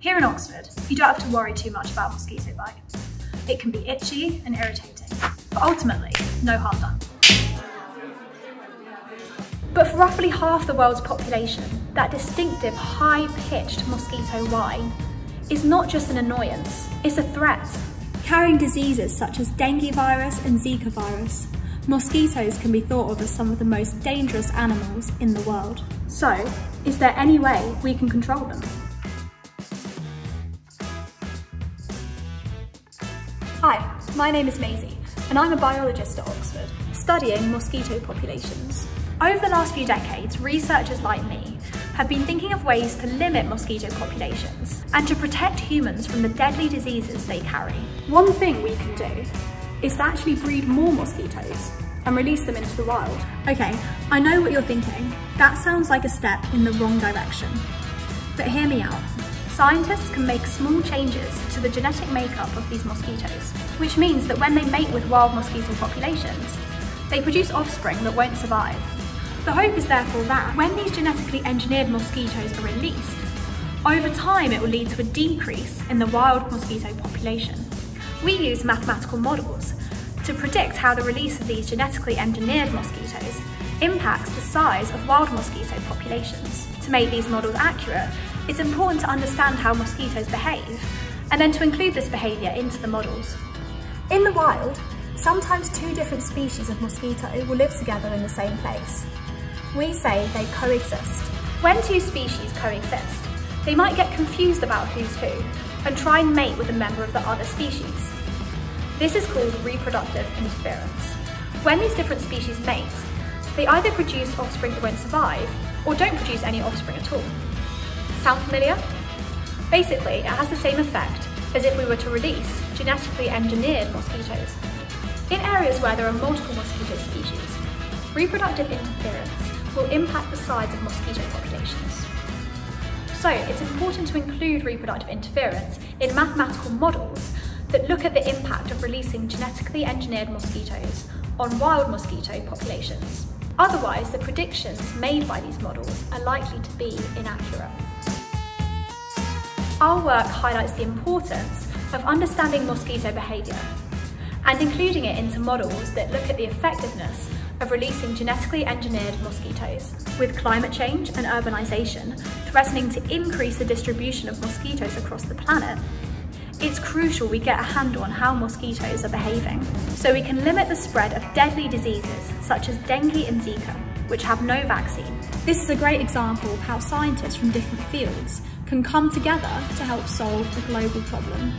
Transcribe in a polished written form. Here in Oxford, you don't have to worry too much about mosquito bite. It can be itchy and irritating, but ultimately, no harm done. But for roughly half the world's population, that distinctive high-pitched mosquito whine is not just an annoyance, it's a threat. Carrying diseases such as dengue virus and Zika virus, mosquitoes can be thought of as some of the most dangerous animals in the world. So, is there any way we can control them? Hi, my name is Maisie, and I'm a biologist at Oxford, studying mosquito populations. Over the last few decades, researchers like me have been thinking of ways to limit mosquito populations and to protect humans from the deadly diseases they carry. One thing we can do is to actually breed more mosquitoes and release them into the wild. Okay, I know what you're thinking. That sounds like a step in the wrong direction. But hear me out. Scientists can make small changes to the genetic makeup of these mosquitoes, which means that when they mate with wild mosquito populations, they produce offspring that won't survive. The hope is therefore that when these genetically engineered mosquitoes are released, over time it will lead to a decrease in the wild mosquito population. We use mathematical models to predict how the release of these genetically engineered mosquitoes impacts the size of wild mosquito populations. To make these models accurate, it's important to understand how mosquitoes behave and then to include this behaviour into the models. In the wild, sometimes two different species of mosquito will live together in the same place. We say they coexist. When two species coexist, they might get confused about who's who and try and mate with a member of the other species. This is called reproductive interference. When these different species mate, they either produce offspring that won't survive or don't produce any offspring at all. Sound familiar? Basically, it has the same effect as if we were to release genetically engineered mosquitoes. In areas where there are multiple mosquito species, reproductive interference will impact the size of mosquito populations. So it's important to include reproductive interference in mathematical models that look at the impact of releasing genetically engineered mosquitoes on wild mosquito populations. Otherwise, the predictions made by these models are likely to be inaccurate. Our work highlights the importance of understanding mosquito behaviour and including it into models that look at the effectiveness of releasing genetically engineered mosquitoes. With climate change and urbanisation threatening to increase the distribution of mosquitoes across the planet, it's crucial we get a handle on how mosquitoes are behaving, so we can limit the spread of deadly diseases such as dengue and Zika, which have no vaccine. This is a great example of how scientists from different fields can come together to help solve a global problem.